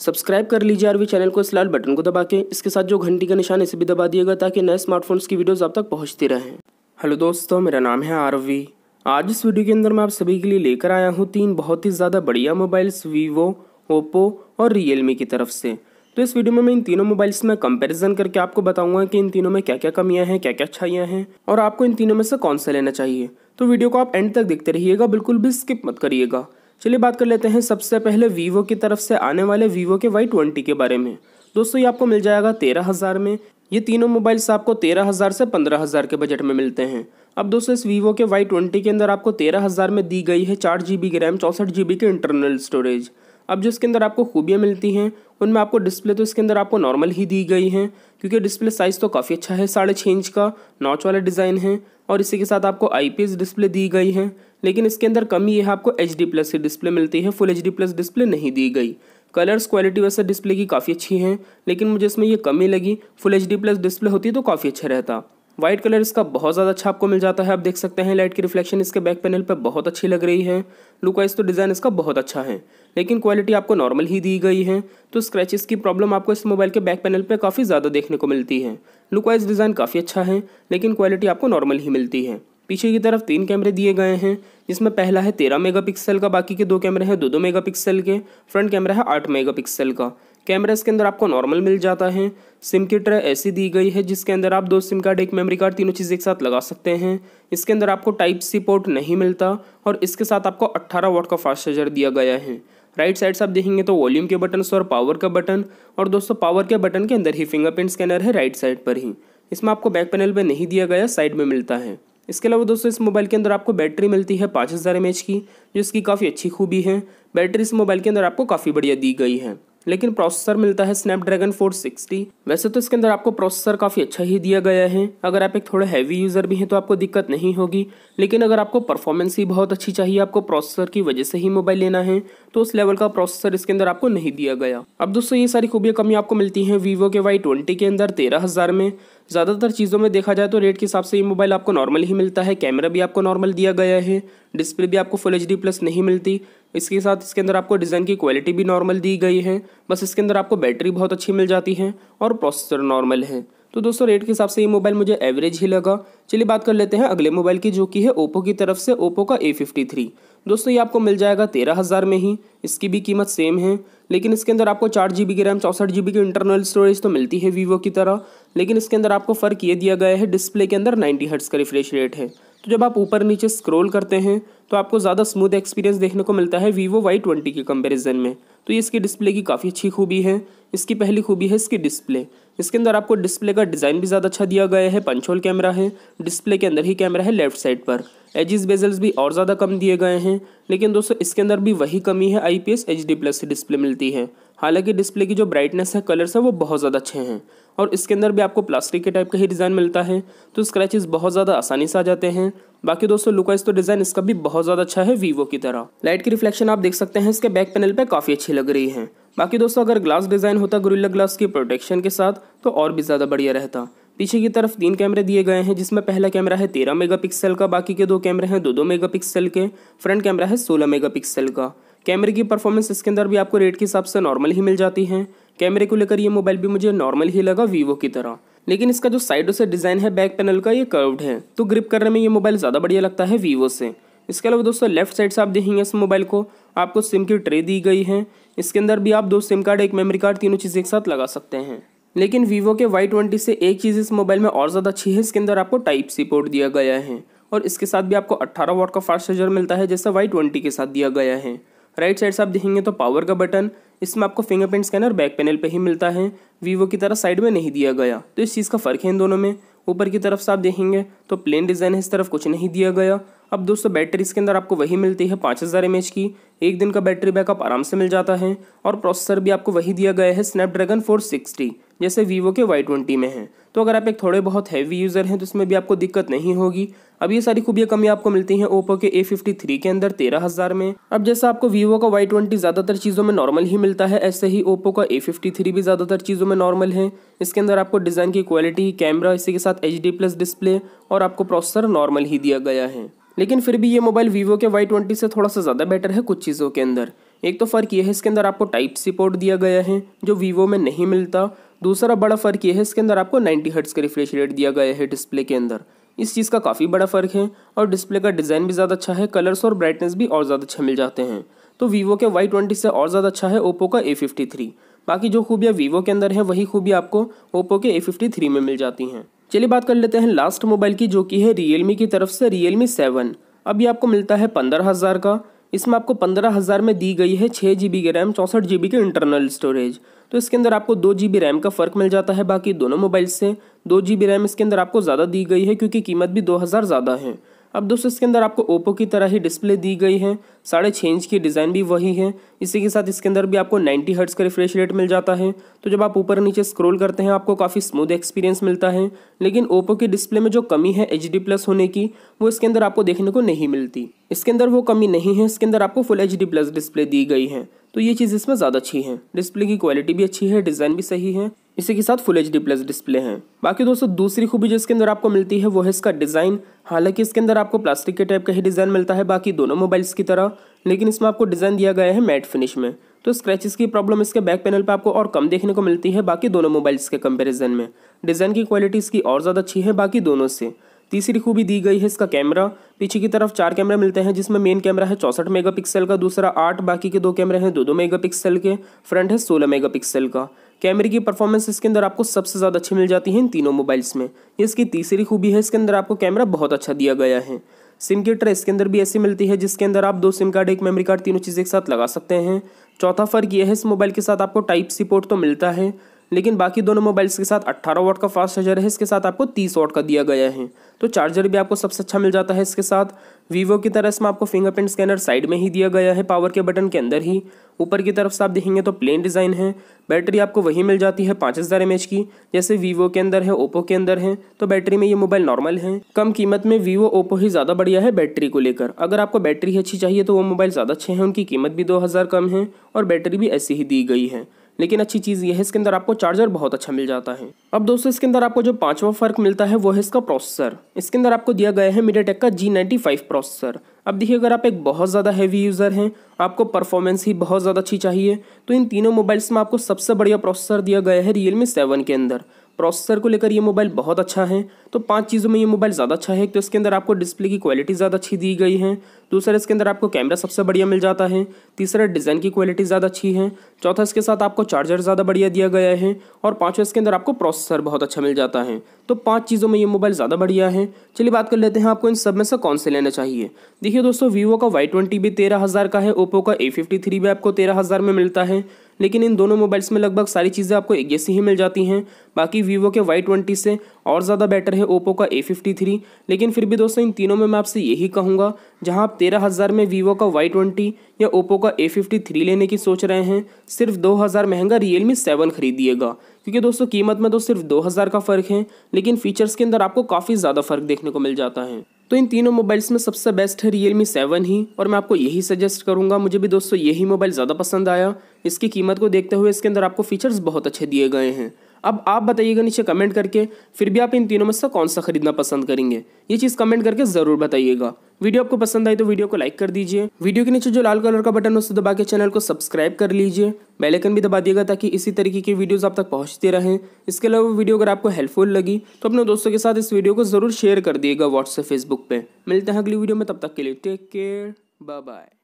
Subscribe कर लीजिए RV channel को इस लाल बटन को दबा के, इसके साथ जो घंटी का निशान इसे भी दबा दिएगा ताकि नए स्मार्टफोन्स की वीडियोस आप तक पहुंचती रहें। हेलो दोस्तों, मेरा नाम है आरवी। आज इस वीडियो के अंदर मैं आप सभी के लिए लेकर आया हूं तीन बहुत ही ज़्यादा बढ़िया मोबाइल्स वीवो, ओप्पो और रियलमी की तरफ से। तो इस वीडियो में मैं इन तीनों मोबाइल्स में कंपेरिजन करके आपको बताऊंगा कि इन तीनों में क्या क्या कमियाँ हैं, क्या क्या अच्छाइयाँ हैं और आपको इन तीनों में से कौन सा लेना चाहिए। तो वीडियो को आप एंड तक देखते रहिएगा, बिल्कुल भी स्किप मत करिएगा। चलिए बात कर लेते हैं सबसे पहले वीवो की तरफ से आने वाले वीवो के Y20 के बारे में। दोस्तों ये आपको मिल जाएगा 13,000 में। ये तीनों मोबाइल्स आपको 13,000 से 15,000 के बजट में मिलते हैं। अब दोस्तों इस वीवो के Y20 के अंदर आपको 13,000 में दी गई है 4GB की रैम, 64GB के इंटरनल स्टोरेज। अब जो इसके अंदर आपको खूबियाँ मिलती हैं उनमें आपको डिस्प्ले तो इसके अंदर आपको नॉर्मल ही दी गई है क्योंकि डिस्प्ले साइज़ तो काफ़ी अच्छा है, 6.5 इंच का नॉच वाला डिज़ाइन है और इसी के साथ आपको IPS डिस्प्ले दी गई है। लेकिन इसके अंदर कमी यह आपको HD+ की डिस्प्ले मिलती है, फुल HD+ डिस्प्ले नहीं दी गई। कलर्स क्वालिटी वैसे डिस्प्ले की काफ़ी अच्छी है लेकिन मुझे इसमें यह कमी लगी, फुल HD+ डिस्प्ले होती तो काफ़ी अच्छा रहता। वाइट कलर इसका बहुत ज़्यादा अच्छा आपको मिल जाता है, आप देख सकते हैं लाइट की रिफ्लेक्शन इसके बैक पैनल पर बहुत अच्छी लग रही है। लुक वाइज तो डिज़ाइन इसका बहुत अच्छा है लेकिन क्वालिटी आपको नॉर्मल ही दी गई है। तो स्क्रैचेस की प्रॉब्लम आपको इस मोबाइल के बैक पैनल पे काफ़ी ज़्यादा देखने को मिलती है। लुक वाइज डिज़ाइन काफ़ी अच्छा है लेकिन क्वालिटी आपको नॉर्मल ही मिलती है। पीछे की तरफ 3 कैमरे दिए गए हैं जिसमें पहला है 13 मेगापिक्सल का, बाकी के 2 कैमरे हैं 2-2 मेगापिक्सल के, फ्रंट कैमरा है 8 मेगापिक्सल का। कैमरा इसके अंदर आपको नॉर्मल मिल जाता है। सिम की ट्रे ऐसी दी गई है जिसके अंदर आप 2 सिम कार्ड, 1 मेमोरी कार्ड, तीनों चीज़ एक साथ लगा सकते हैं। इसके अंदर आपको Type-C पोर्ट नहीं मिलता और इसके साथ आपको 18 वाट का फास्ट चार्जर दिया गया है। राइट साइड से आप देखेंगे तो वॉल्यूम के बटन्स और पावर का बटन, और दोस्तों पावर के बटन के अंदर ही फिंगरप्रिंट स्कैनर है राइट साइड पर ही। इसमें आपको बैक पैनल पर नहीं दिया गया, साइड में मिलता है। इसके अलावा दोस्तों इस मोबाइल के अंदर आपको बैटरी मिलती है 5000 mAh की, जिसकी काफ़ी अच्छी खूबी है। बैटरी इस मोबाइल के अंदर आपको काफ़ी बढ़िया दी गई है। लेकिन प्रोसेसर मिलता है स्नैपड्रैगन 460। वैसे तो इसके अंदर आपको प्रोसेसर काफ़ी अच्छा ही दिया गया है, अगर आप एक थोड़ा हैवी यूज़र भी हैं तो आपको दिक्कत नहीं होगी। लेकिन अगर आपको परफॉर्मेंस ही बहुत अच्छी चाहिए, आपको प्रोसेसर की वजह से ही मोबाइल लेना है तो उस लेवल का प्रोसेसर इसके अंदर आपको नहीं दिया गया। अब दोस्तों ये सारी खूबियाँ कमियाँ आपको मिलती हैं वीवो के Y20 के अंदर 13,000 में। ज़्यादातर चीज़ों में देखा जाए तो रेट के हिसाब से ये मोबाइल आपको नॉर्मल ही मिलता है। कैमरा भी आपको नॉर्मल दिया गया है, डिस्प्ले भी आपको फुल HD+ नहीं मिलती। इसके साथ इसके अंदर आपको डिज़ाइन की क्वालिटी भी नॉर्मल दी गई है। बस इसके अंदर आपको बैटरी बहुत अच्छी मिल जाती है और प्रोसेसर नॉर्मल है। तो दोस्तों रेट के हिसाब से ये मोबाइल मुझे एवरेज ही लगा। चलिए बात कर लेते हैं अगले मोबाइल की, जो कि है ओप्पो की तरफ से ओप्पो का A53। दोस्तों ये आपको मिल जाएगा 13,000 में ही, इसकी भी कीमत सेम है। लेकिन इसके अंदर आपको 4GB की रैम, 64GB की इंटरनल स्टोरेज तो मिलती है वीवो की तरह, लेकिन इसके अंदर आपको फ़र्क ये दिया गया है डिस्प्ले के अंदर 90Hz का रिफ्रेश रेट है। तो जब आप ऊपर नीचे स्क्रॉल करते हैं तो आपको ज़्यादा स्मूथ एक्सपीरियंस देखने को मिलता है वीवो Y20 के कंपैरिजन में। तो ये इसकी डिस्प्ले की काफ़ी अच्छी खूबी है। इसकी पहली खूबी है इसकी डिस्प्ले। इसके अंदर आपको डिस्प्ले का डिज़ाइन भी ज़्यादा अच्छा दिया गया है, पंच होल कैमरा है, डिस्प्ले के अंदर ही कैमरा है लेफ्ट साइड पर। एजिस बेजल्स भी और ज़्यादा कम दिए गए हैं। लेकिन दोस्तों इसके अंदर भी वही कमी है, IPS HD+ डिस्प्ले मिलती है। हालांकि डिस्प्ले की जो ब्राइटनेस है, कलर्स है वो बहुत ज़्यादा अच्छे हैं और इसके अंदर भी आपको प्लास्टिक के टाइप का ही डिज़ाइन मिलता है तो स्क्रैचेस बहुत ज़्यादा आसानी से आ जाते हैं। बाकी दोस्तों लुक वाइज तो डिज़ाइन इसका भी बहुत ज़्यादा अच्छा है वीवो की तरह। लाइट की रिफ्लेक्शन आप देख सकते हैं इसके बैक पैनल पे काफ़ी अच्छी लग रही है। बाकी दोस्तों अगर ग्लास डिज़ाइन होता गोरिल्ला ग्लास की प्रोटेक्शन के साथ तो और भी ज़्यादा बढ़िया रहता। पीछे की तरफ 3 कैमरे दिए गए हैं जिसमें पहला कैमरा है 13 मेगापिक्सल का, बाकी के 2 कैमरे हैं 2-2 मेगापिक्सल के, फ्रंट कैमरा है 16 मेगापिक्सल का। कैमरे की परफॉर्मेंस इसके अंदर भी आपको रेट के हिसाब से नॉर्मल ही मिल जाती है। कैमरे को लेकर ये मोबाइल भी मुझे नॉर्मल ही लगा वीवो की तरह। लेकिन इसका जो साइडों से डिज़ाइन है बैक पैनल का, ये कर्व्ड है तो ग्रिप करने में ये मोबाइल ज़्यादा बढ़िया लगता है वीवो से। इसके अलावा दोस्तों लेफ्ट साइड से आप देखेंगे इस मोबाइल को, आपको सिम की ट्रे दी गई है। इसके अंदर भी आप 2 सिम कार्ड, 1 मेमोरी कार्ड, तीनों चीज़ एक साथ लगा सकते हैं। लेकिन वीवो के Y20 से एक चीज़ इस मोबाइल में और ज़्यादा अच्छी है, इसके अंदर आपको Type-C पोर्ट दिया गया है और इसके साथ भी आपको 18 वाट का फास्ट चार्जर मिलता है जैसा Y20 के साथ दिया गया है। राइट साइड से आप देखेंगे तो पावर का बटन, इसमें आपको फिंगरप्रिंट स्कैनर बैक पैनल पे ही मिलता है, वीवो की तरह साइड में नहीं दिया गया। तो इस चीज़ का फ़र्क है इन दोनों में। ऊपर की तरफ से आप देखेंगे तो प्लेन डिज़ाइन है, इस तरफ कुछ नहीं दिया गया। अब दोस्तों बैटरी इसके अंदर आपको वही मिलती है 5000 mAh की, एक दिन का बैटरी बैकअप आराम से मिल जाता है और प्रोसेसर भी आपको वही दिया गया है स्नैपड्रैगन 460 जैसे वीवो के Y20 में है। तो अगर आप एक थोड़े बहुत हैवी यूज़र हैं तो इसमें भी आपको दिक्कत नहीं होगी। अब ये सारी खूबियाँ कमियाँ आपको मिलती हैं ओप्पो के A53 के अंदर 13,000 में। अब जैसा आपको वीवो का Y20 ज़्यादातर चीज़ों में नॉर्मल ही मिलता है, ऐसे ही ओप्पो का A53 भी ज़्यादातर चीज़ों में नॉर्मल है। इसके अंदर आपको डिज़ाइन की क्वालिटी, कैमरा, इसी के साथ HD+ डिस्प्ले और आपको प्रोसेसर नॉर्मल ही दिया गया है। लेकिन फिर भी ये मोबाइल वीवो के Y20 से थोड़ा सा ज़्यादा बेटर है कुछ चीज़ों के अंदर। एक तो फ़र्क यह है इसके अंदर आपको टाइप सी पोर्ट दिया गया है जो वीवो में नहीं मिलता। दूसरा बड़ा फ़र्क यह है इसके अंदर आपको 90 हर्ट्ज़ का रिफ्रेश रेट दिया गया है डिस्प्ले के अंदर, इस चीज़ का काफ़ी बड़ा फ़र्क है। और डिस्प्ले का डिज़ाइन भी ज़्यादा अच्छा है, कलर्स और ब्राइटनेस भी और ज़्यादा अच्छे मिल जाते हैं। तो वीवो के Y20 से और ज़्यादा अच्छा है ओप्पो का A53। बाकी जो खूबियाँ वीवो के अंदर है वही खूबियाँ आपको ओप्पो के A53 में मिल जाती हैं। चलिए बात कर लेते हैं लास्ट मोबाइल की, जो कि है रियलमी की तरफ से रियलमी 7। अब ये आपको मिलता है 15,000 का। इसमें आपको 15,000 में दी गई है 6 GB की रैम, 64 GB के इंटरनल स्टोरेज। तो इसके अंदर आपको 2 GB रैम का फ़र्क मिल जाता है बाकी दोनों मोबाइल से। 2 GB रैम इसके अंदर आपको ज़्यादा दी गई है क्योंकि कीमत भी 2000 ज़्यादा है। अब दोस्तों इसके अंदर आपको ओप्पो की तरह ही डिस्प्ले दी गई है, 6.5 इंच की डिज़ाइन भी वही है। इसी के साथ इसके अंदर भी आपको 90 हर्ट्ज़ का रिफ्रेश रेट मिल जाता है। तो जब आप ऊपर नीचे स्क्रॉल करते हैं आपको काफ़ी स्मूथ एक्सपीरियंस मिलता है। लेकिन ओप्पो के डिस्प्ले में जो कमी है HD+ होने की, वो इसके अंदर आपको देखने को नहीं मिलती। इसके अंदर वो कमी नहीं है, इसके अंदर आपको फुल HD+ डिस्प्ले दी गई है। तो ये चीज़ इसमें ज़्यादा अच्छी है, डिस्प्ले की क्वालिटी भी अच्छी है, डिज़ाइन भी सही है, इसी के साथ फुल HD+ डिस्प्ले है। बाकी दोस्तों दूसरी खूबी जो इसके अंदर आपको मिलती है वो है इसका डिज़ाइन। हालांकि इसके अंदर आपको प्लास्टिक के टाइप का ही डिज़ाइन मिलता है बाकी दोनों मोबाइल्स की तरह, लेकिन इसमें आपको डिज़ाइन दिया गया है मैट फिनिश में। तो स्क्रैचेस की प्रॉब्लम इसके बैक पैनल पर आपको और कम देखने को मिलती है बाकी दोनों मोबाइल्स के कंपेरिजन में। डिज़ाइन की क्वालिटी इसकी और ज़्यादा अच्छी है बाकी दोनों से। तीसरी खूबी दी गई है इसका कैमरा। पीछे की तरफ 4 कैमरा मिलते हैं, जिसमें मेन कैमरा है 64 MP का, दूसरा 8, बाकी के 2 कैमरे हैं 2 MP के, फ्रंट है 16 MP का। कैमरे की परफॉर्मेंस इसके अंदर आपको सबसे ज़्यादा अच्छी मिल जाती है इन तीनों मोबाइल्स में, ये इसकी तीसरी खूबी है। इसके अंदर आपको कैमरा बहुत अच्छा दिया गया है। सिम की ट्रे इसके अंदर भी ऐसी मिलती है जिसके अंदर आप 2 सिम कार्ड, एक मेमोरी कार्ड, तीनों चीज़ें एक साथ लगा सकते हैं। चौथा फ़र्क यह है इस मोबाइल के साथ आपको टाइप सी पोर्ट तो मिलता है, लेकिन बाकी दोनों मोबाइल्स के साथ 18 वाट का फास्ट चार्जर है, इसके साथ आपको 30 वाट का दिया गया है। तो चार्जर भी आपको सबसे अच्छा मिल जाता है इसके साथ। वीवो की तरह इसमें आपको फिंगरप्रिंट स्कैनर साइड में ही दिया गया है, पावर के बटन के अंदर ही। ऊपर की तरफ से आप देखेंगे तो प्लेन डिज़ाइन है। बैटरी आपको वही मिल जाती है 5000 mAh की, जैसे वीवो के अंदर है, ओप्पो के अंदर है। तो बैटरी में ये मोबाइल नॉर्मल है। कम कीमत में वीवो ओप्पो ही ज़्यादा बढ़िया है बैटरी को लेकर। अगर आपको बैटरी अच्छी चाहिए तो वो मोबाइल ज़्यादा अच्छे हैं, उनकी कीमत भी 2000 कम है और बैटरी भी ऐसी ही दी गई है। लेकिन अच्छी चीज़ यह है इसके अंदर आपको चार्जर बहुत अच्छा मिल जाता है। अब दोस्तों इसके अंदर आपको जो पांचवा फ़र्क मिलता है वो है इसका प्रोसेसर। इसके अंदर आपको दिया गया है मीडियाटेक का G95 प्रोसेसर। अब देखिए, अगर आप एक बहुत ज़्यादा हैवी यूज़र हैं, आपको परफॉर्मेंस ही बहुत ज़्यादा अच्छी चाहिए, तो इन तीनों मोबाइल्स में आपको सबसे बढ़िया प्रोसेसर दिया गया है रियलमी 7 के अंदर। प्रोसेसर को लेकर ये मोबाइल बहुत अच्छा है। तो 5 चीज़ों में ये मोबाइल ज़्यादा अच्छा है। तो इसके अंदर आपको डिस्प्ले की क्वालिटी ज़्यादा अच्छी दी गई है, दूसरा इसके अंदर आपको कैमरा सबसे बढ़िया मिल जाता है, तीसरा डिज़ाइन की क्वालिटी ज़्यादा अच्छी है, चौथा इसके साथ आपको चार्जर ज़्यादा बढ़िया दिया गया है, और पाँचवा इसके अंदर आपको प्रोसेसर बहुत अच्छा मिल जाता है। तो 5 चीज़ों में ये मोबाइल ज़्यादा बढ़िया है। चलिए बात कर लेते हैं आपको इन सब में से कौन से लेना चाहिए। देखिए दोस्तों, वीवो का Y20 भी 13,000 का है, ओप्पो का A53 भी आपको 13,000 में मिलता है। लेकिन इन दोनों मोबाइल्स में लगभग सारी चीज़ें आपको एक जैसी ही मिल जाती हैं। बाकी वीवो के Y20 से और ज़्यादा बेटर है ओप्पो का A53। लेकिन फिर भी दोस्तों इन तीनों में मैं आपसे यही कहूँगा, जहाँ आप 13,000 में वीवो का Y20 या ओप्पो का A53 लेने की सोच रहे हैं, सिर्फ 2000 महंगा रियलमी 7 खरीदिएगा। क्योंकि दोस्तों कीमत में तो सिर्फ 2000 का फ़र्क है, लेकिन फ़ीचर्स के अंदर आपको काफ़ी ज़्यादा फ़र्क देखने को मिल जाता है। तो इन तीनों मोबाइल्स में सबसे बेस्ट है रियलमी 7 ही, और मैं आपको यही सजेस्ट करूंगा। मुझे भी दोस्तों यही मोबाइल ज़्यादा पसंद आया। इसकी कीमत को देखते हुए इसके अंदर आपको फीचर्स बहुत अच्छे दिए गए हैं। अब आप बताइएगा नीचे कमेंट करके, फिर भी आप इन तीनों में से कौन सा खरीदना पसंद करेंगे, ये चीज़ कमेंट करके ज़रूर बताइएगा। वीडियो आपको पसंद आई तो वीडियो को लाइक कर दीजिए, वीडियो के नीचे जो लाल कलर का बटन है उसे दबा के चैनल को सब्सक्राइब कर लीजिए, बेल आइकन भी दबा दीजिएगा ताकि इसी तरीके की वीडियोस आप तक पहुँचते रहें। इसके अलावा वीडियो अगर आपको हेल्पफुल लगी तो अपने दोस्तों के साथ इस वीडियो को ज़रूर शेयर कर दिएगा व्हाट्सएप, फेसबुक पर। मिलते हैं अगली वीडियो में, तब तक के लिए टेक केयर, बाय बाय।